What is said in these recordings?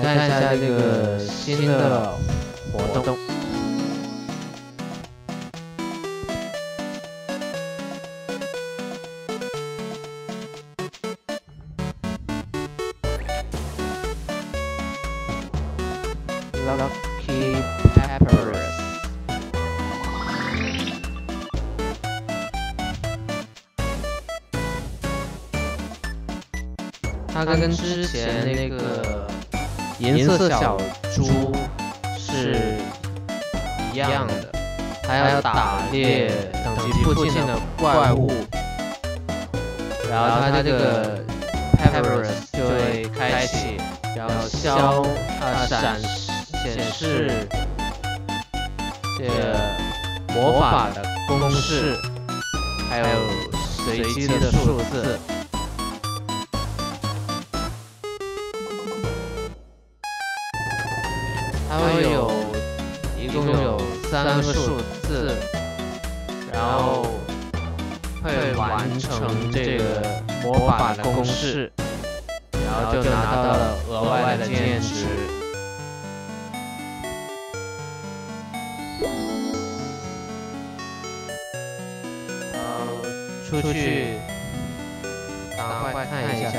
来看一下这个新的活动。Lucky Papyrus。 它跟之前那个银色小猪是一样的，它要打猎等级附近的怪物，然后它这个 Papyrus 就会开启，然后显示这个魔法的公式，还有随机的数字。 它会有，一共有3个数字，然后会完成这个魔法的公式，然后就拿到了额外的经验值。然后出去，赶快看一下。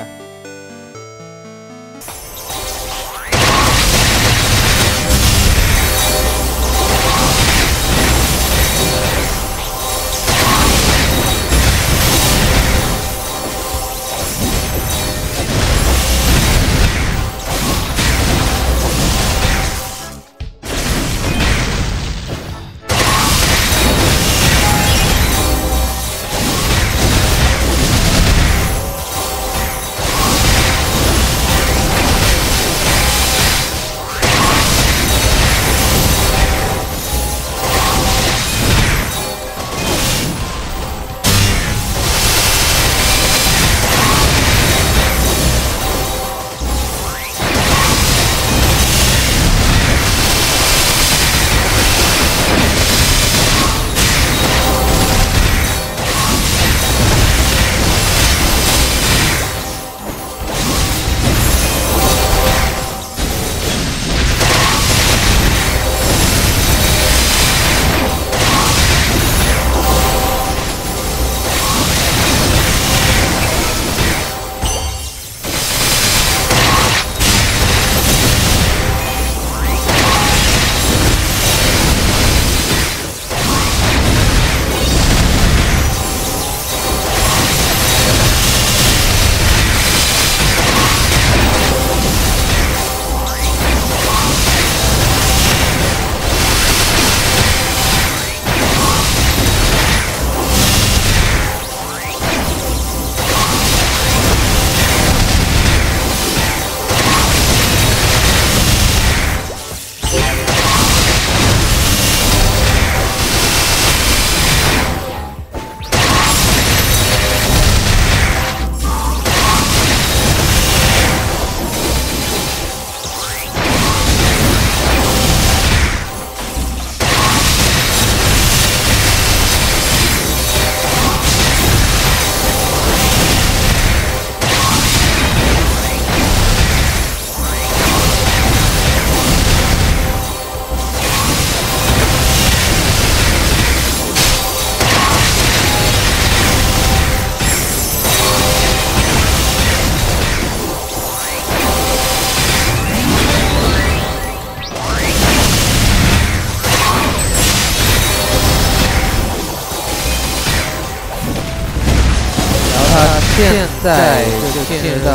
现在就进入到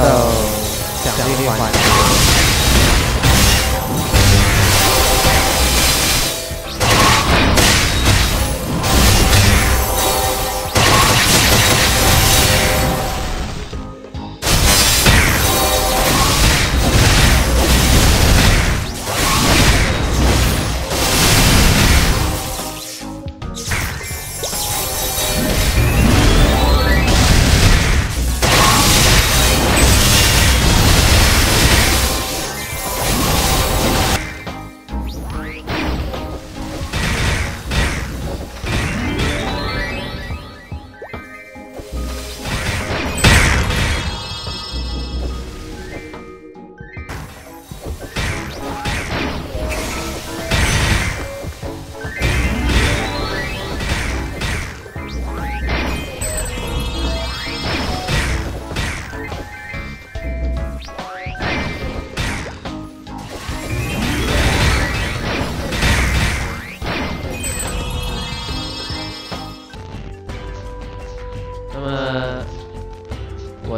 奖励环节。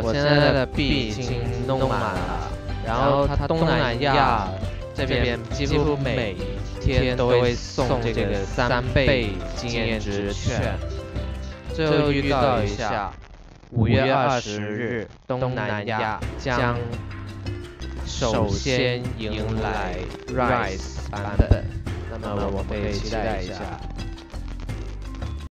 我现在的币已经弄满了，然后它东南亚这边几乎每天都会送这个3倍经验值券。最后预告一下，5月20日东南亚将首先迎来 Rise 版本，那么我们可以期待一下。